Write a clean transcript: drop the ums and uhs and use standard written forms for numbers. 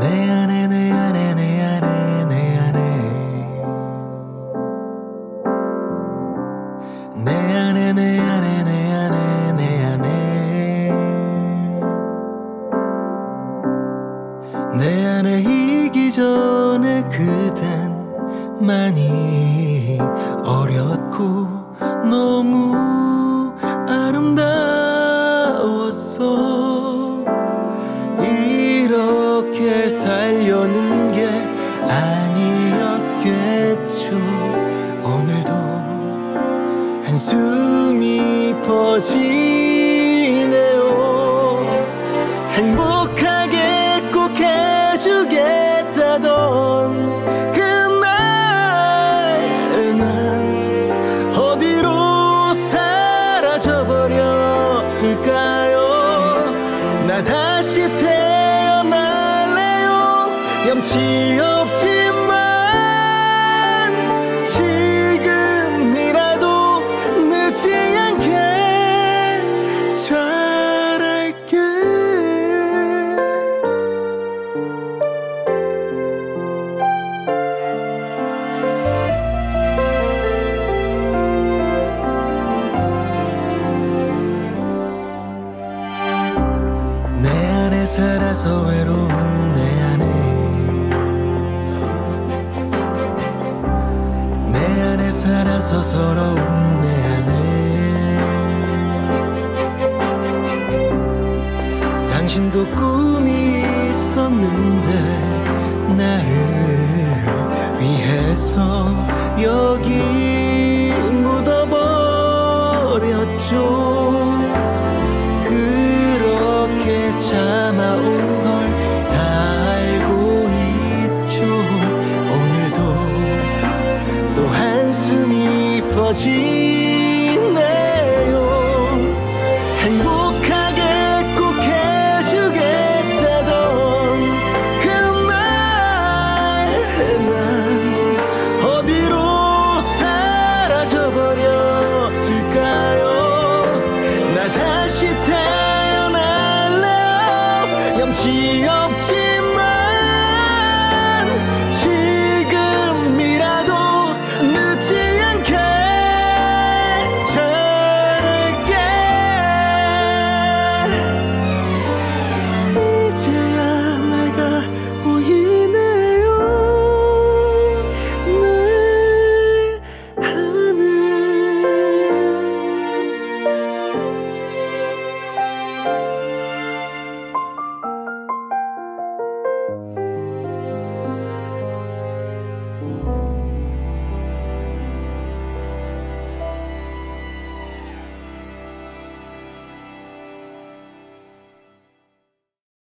내 안에 내 안에 내 안에 내 안에 내 안에 내 안에 내 안에 내 안에 내 안에 이기 전에 그댄 많이 어렸고 너무 아름다웠어. 살려는 게 아니었겠죠. 오늘도 한숨이 퍼지네요. 행복하게 꼭 해주겠다던 그날 난 어디로 사라져버렸을까요? 나 다시 염치없지만 지금이라도 늦지 않게 잘할게. 내 안에 살아서 외로운 내 살아서 서러운 내 안에 당신도 꿈이 있었는데 나를 위해서 여기 묻어버렸죠. 그렇게 참아온 걸 다 알고 있죠. 오늘도 또 한숨이 퍼지네요. 행복하게 꼭 해주겠다던 그날 난 어디로 사라져버렸을까요? 나 다시 태어날래요. 염치 없이